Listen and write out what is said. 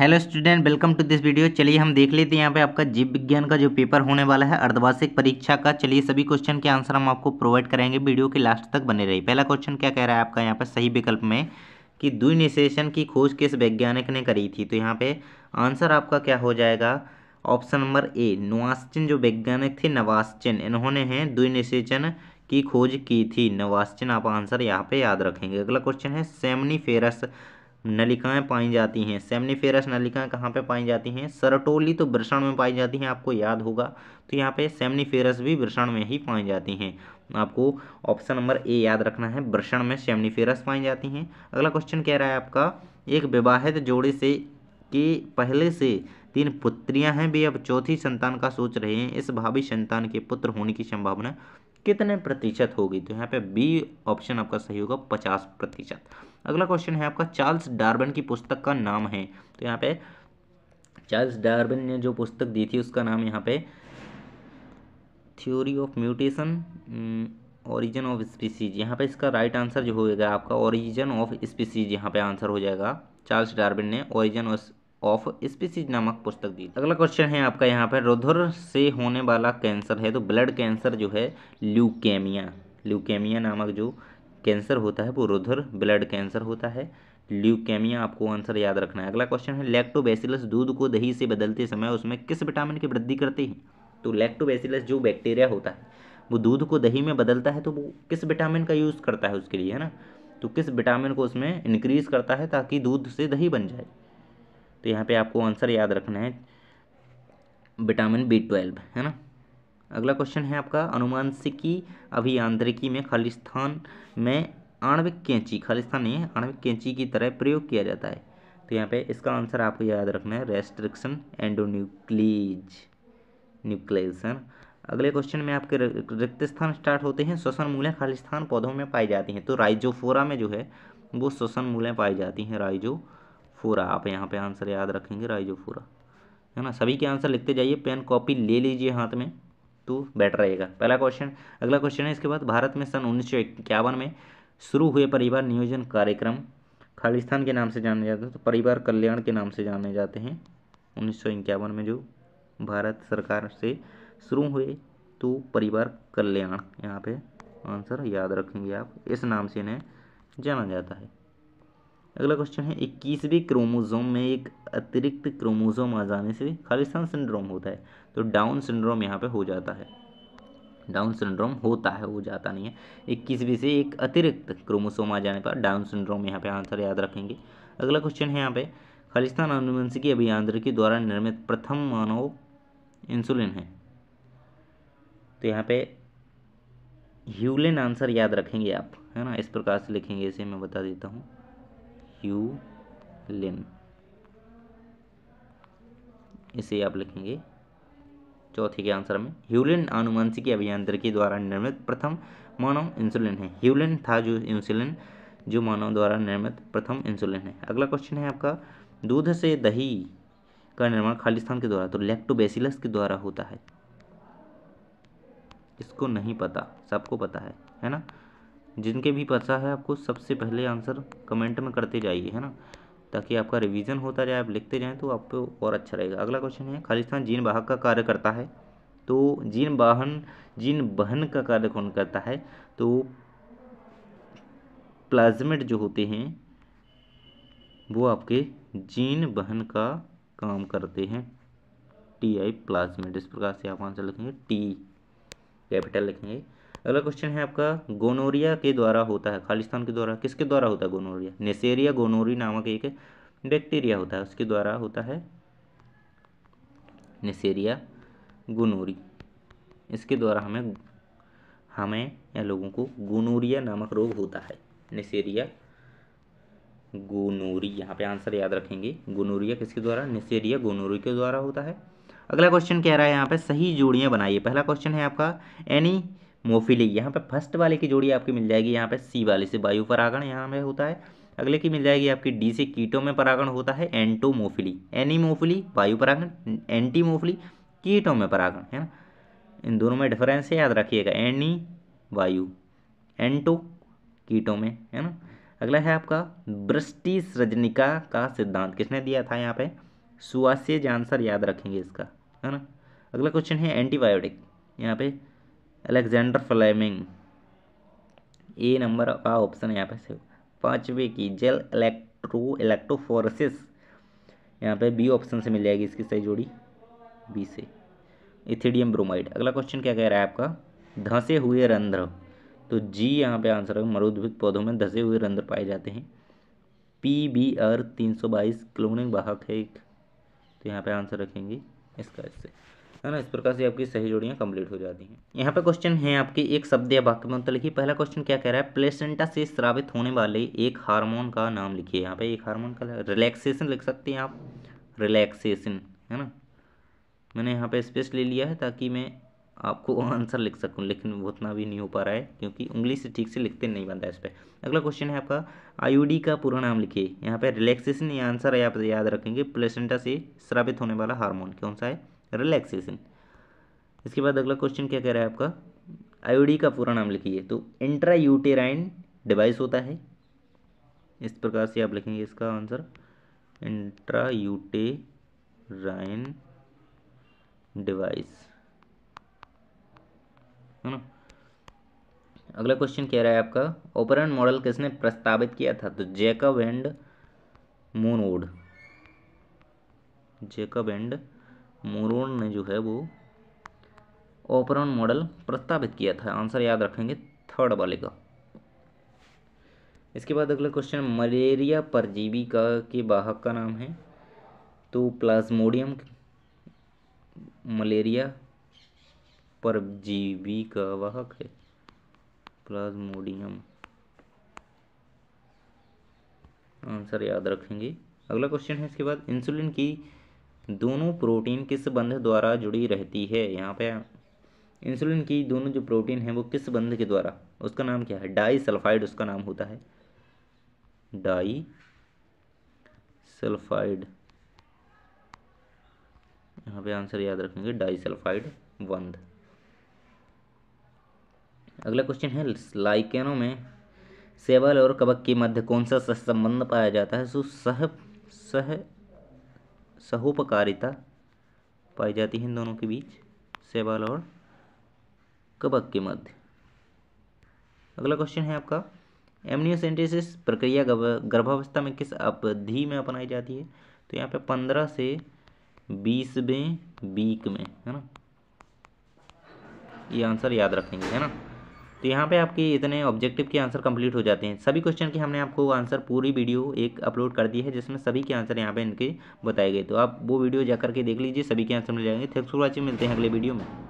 Hello student, welcome to this video. चलिए हम देख लेते हैं यहाँ पे आपका जीव विज्ञान का जो पेपर होने वाला है अर्धवार्षिक परीक्षा का। चलिए सभी क्वेश्चन के आंसर हम आपको प्रोवाइड कराएंगे, वीडियो के लास्ट तक बने रहिए। पहला क्वेश्चन क्या कह रहा है आपका यहाँ पे सही विकल्प में कि द्विनिषेचन की खोज किस वैज्ञानिक ने करी थी, तो यहाँ पे आंसर आपका क्या हो जाएगा ऑप्शन नंबर ए नवाश्चिन। जो वैज्ञानिक थे नवाश्चिन, इन्होंने हैं द्विनिषेचन की खोज की थी। नवाश्चिन आप आंसर यहाँ पे याद रखेंगे। अगला क्वेश्चन है सेमनीफेरस नलिकाएं पाई जाती हैं। सेमनीफेरस नलिकाएं कहाँ पे पाई जाती हैं? सरटोली तो वृषण में पाई जाती हैं, आपको याद होगा। तो यहाँ पे सेमनीफेरस भी वृषण में ही पाई जाती हैं, आपको ऑप्शन नंबर ए याद रखना है, वृषण में सेमनीफेरस पाई जाती हैं। अगला क्वेश्चन कह रहा है आपका एक विवाहित जोड़े से कि पहले से 3 पुत्रियां हैं, वे अब चौथी संतान का सोच रहे हैं, इस भावी संतान के पुत्र होने की संभावना कितने प्रतिशत होगी? तो यहाँ पे बी ऑप्शन आपका सही होगा 50%। अगला क्वेश्चन है आपका चार्ल्स डार्विन की पुस्तक का नाम है, तो यहाँ पे चार्ल्स डार्विन ने जो पुस्तक दी थी उसका नाम यहाँ पे theory of mutation origin of species. यहाँ पे इसका राइट आंसर जो होगा आपका ऑरिजिन ऑफ स्पीसीज, यहाँ पे आंसर हो जाएगा। चार्ल्स डार्विन ने ऑरिजिन ऑफ स्पीसीज नामक पुस्तक दी। अगला क्वेश्चन है आपका यहाँ पे रुधिर से होने वाला कैंसर है, तो ब्लड कैंसर जो है ल्यूकेमिया, ल्यूकेमिया नामक जो कैंसर होता है वो रुधिर ब्लड कैंसर होता है, ल्यूकेमिया आपको आंसर याद रखना है। अगला क्वेश्चन है लैक्टोबैसिलस दूध को दही से बदलते समय उसमें किस विटामिन की वृद्धि करते हैं? तो लैक्टोबैसिलस जो बैक्टीरिया होता है वो दूध को दही में बदलता है, तो वो किस विटामिन का यूज़ करता है उसके लिए, है ना, तो किस विटामिन को उसमें इंक्रीज़ करता है ताकि दूध से दही बन जाए? तो यहाँ पे आपको आंसर याद रखना है विटामिन B12, है ना। अगला क्वेश्चन है आपका अनुवांशिकी अभियांत्रिकी में खालिस्तान में आणविक कैंची, खालिस्तान नहीं है, आणविक कैंची की तरह प्रयोग किया जाता है, तो यहाँ पे इसका आंसर आपको याद रखना है रेस्ट्रिक्शन एंडोन्यूक्लीज, न्यूक्लियस, है ना। अगले क्वेश्चन में आपके रिक्त स्थान स्टार्ट होते हैं, श्वसन मूलें खालिस्तान पौधों में पाई जाती हैं, तो राइजोफोरा में जो है वो श्वसन मूलें पाई जाती हैं, राइजोफोरा आप यहाँ पे आंसर याद रखेंगे, राइजोफोरा, है ना। सभी के आंसर लिखते जाइए, पेन कॉपी ले लीजिए हाथ में तो बेटर रहेगा। पहला क्वेश्चन। अगला क्वेश्चन है इसके बाद भारत में सन 1951 में शुरू हुए परिवार नियोजन कार्यक्रम खालिस्तान के नाम से जाने जाते हैं, तो परिवार कल्याण के नाम से जाने जाते हैं। 1951 में जो भारत सरकार से शुरू हुए तो परिवार कल्याण, यहाँ पे आंसर याद रखेंगे आप, इस नाम से इन्हें जाना जाता है। अगला क्वेश्चन है 21वें क्रोमोसोम में एक अतिरिक्त क्रोमोसोम आ जाने से खालिस्तान सिंड्रोम होता है, तो डाउन सिंड्रोम यहाँ पे हो जाता है, डाउन सिंड्रोम होता है, हो जाता नहीं है। 21वें से एक अतिरिक्त क्रोमोसोम आ जाने पर डाउन सिंड्रोम, यहाँ पे आंसर याद रखेंगे। अगला क्वेश्चन है यहाँ पे खालिस्तान आनुवंशिकी अभियांत्रिकी द्वारा निर्मित प्रथम मानव इंसुलिन है, तो यहाँ पे ह्यूलिन आंसर याद रखेंगे आप, है ना, इस प्रकार से लिखेंगे, इसे मैं बता देता हूँ ह्यूलिन, इसे आप लिखेंगे चौथे के आंसर में। ह्यूलिन आनुवंशिकी अभियांत्रिकी द्वारा निर्मित प्रथम मानव इंसुलिन है, ह्यूलिन था जो इंसुलिन, जो मानव द्वारा निर्मित प्रथम इंसुलिन है। अगला क्वेश्चन है आपका दूध से दही का निर्माण खालिस्तान के द्वारा, तो लैक्टोबैसिलस के द्वारा होता है, इसको नहीं पता, सबको पता है ना, जिनके भी पता है आपको सबसे पहले आंसर कमेंट में करते जाइए, है ना, ताकि आपका रिवीजन होता जाए, आप लिखते जाएं तो आपको और अच्छा रहेगा। अगला क्वेश्चन है खालिस्तान जीन वाहक का कार्य करता है, तो जीन वहन का कार्य कौन करता है? तो प्लाज्मिड जो होते हैं वो आपके जीन वहन का काम करते हैं, Ti प्लाज्मिड, इस प्रकार से आप आंसर लिखेंगे, टी कैपिटल लिखेंगे। अगला क्वेश्चन है आपका गोनोरिया के द्वारा होता है, खालिस्तान के द्वारा, किसके द्वारा होता है गोनोरिया? नेसेरिया गोनोरी नामक एक बैक्टीरिया होता है, उसके द्वारा होता है नेसेरिया गोनोरी, इसके द्वारा हमें या लोगों को गोनोरिया नामक रोग होता है, नेसेरिया गोनोरी, यहाँ पे आंसर याद रखेंगे, गोनोरिया किसके द्वारा? नेसेरिया गोनोरी के द्वारा होता है। अगला क्वेश्चन कह रहा है यहाँ पे सही जोड़ियाँ बनाइए। पहला क्वेश्चन है आपका एनीमोफिली, यहाँ पे फर्स्ट वाले की जोड़ी आपकी मिल जाएगी यहाँ पे सी वाले से, वायु परागण यहाँ पे होता है। अगले की मिल जाएगी आपकी डी से, कीटों में परागण होता है एंटोमोफिली। एनीमोफिली वायु परागण, एंटीमोफिली कीटों में परागण, है ना, इन दोनों में डिफरेंस है, याद रखिएगा, एनी वायु, एंटो कीटों में, है ना। अगला है आपका ब्रस्टिस रजनिका का सिद्धांत, किसने दिया था यहाँ पे? सुआसेज आंसर याद रखेंगे इसका, है ना। अगला क्वेश्चन है एंटीबायोटिक, यहाँ पे अलेक्जेंडर फ्लेमिंग, ए नंबर का ऑप्शन यहाँ पे से। पाँचवे की जेल इलेक्ट्रोफोरेसिस, यहाँ पे बी ऑप्शन से मिल जाएगी इसकी सही जोड़ी, बी से। Ethidium bromide. अगला क्वेश्चन क्या कह रहा है आपका? धंसे हुए रंध्र, तो जी यहाँ पे आंसर है, मरुद्भिद पौधों में धंसे हुए रंध्र पाए जाते हैं। PBR 322 क्लोनिंग वाहक है एक, तो यहाँ पे आंसर रखेंगे इसका, इससे, है ना। इस प्रकार से आपकी सही जोड़ियाँ कंप्लीट हो जाती हैं। यहाँ पे क्वेश्चन है आपके एक शब्द या वाक्य में अंतर लिखिए। पहला क्वेश्चन क्या कह रहा है? प्लेसेंटा से स्रावित होने वाले एक हार्मोन का नाम लिखिए। यहाँ पे एक हार्मोन का रिलैक्सेशन लिख सकते हैं आप, रिलैक्सेशन, है ना। मैंने यहाँ पे स्पेस ले लिया है ताकि मैं आपको आंसर लिख सकूं, लेकिन वो उतना भी नहीं हो पा रहा है क्योंकि उंगली से ठीक से लिखते नहीं बनता है इस पर। अगला क्वेश्चन है आपका आईयूडी का पूरा नाम लिखिए। यहाँ पे रिलैक्सेशन ये आंसर है, आप याद रखेंगे। प्लेसेंटा से स्रावित होने वाला हार्मोन कौन सा है? रिलैक्सेशन। इसके बाद अगला क्वेश्चन क्या कह रहा है आपका? आईयूडी का पूरा नाम लिखिए, तो इंट्रा यूटेराइन डिवाइस होता है। इस प्रकार से आप लिखेंगे इसका आंसर, इंट्रा यूटेराइन डिवाइस, है ना। अगला क्वेश्चन कह रहा है आपका ऑपरेंट मॉडल किसने प्रस्तावित किया था? तो Jacob and Monod, Jacob and Monod ने जो है वो ऑपरेंट मॉडल प्रस्तावित किया था। आंसर याद रखेंगे थर्ड वाले का। इसके बाद अगला क्वेश्चन मलेरिया परजीवी का के वाहक का नाम है, तो प्लाज्मोडियम। मलेरिया परजीवी का वाहक है प्लाज्मोडियम, आंसर याद रखेंगे। अगला क्वेश्चन है इसके बाद इंसुलिन की दोनों प्रोटीन किस बंध द्वारा जुड़ी रहती है? यहाँ पे इंसुलिन की दोनों जो प्रोटीन है वो किस बंध के द्वारा, उसका नाम क्या है? डाई सल्फाइड उसका नाम होता है, डाई सल्फाइड। यहाँ पे आंसर याद रखेंगे डाई सल्फाइड बंध। अगला क्वेश्चन है लाइकेनों में सेवाल और कवक के मध्य कौन सा सहसंबंध पाया जाता है? सो सहोपकारिता पाई जाती है इन दोनों के बीच, सेवाल और कवक के मध्य। अगला क्वेश्चन है आपका एमनियोसेंटेसिस प्रक्रिया गर्भावस्था में किस अवधि में अपनाई जाती है? तो यहाँ पे 15 से 20वें वीक में, है ना, ये आंसर याद रखेंगे, है ना। तो यहाँ पे आपके इतने ऑब्जेक्टिव के आंसर कंप्लीट हो जाते हैं। सभी क्वेश्चन के हमने आपको आंसर पूरी वीडियो एक अपलोड कर दी है जिसमें सभी के आंसर यहाँ पे इनके बताए गए, तो आप वो वीडियो जाकर के देख लीजिए, सभी के आंसर मिल जाएंगे। थैंक्स फॉर वॉचिंग, मिलते हैं अगले वीडियो में।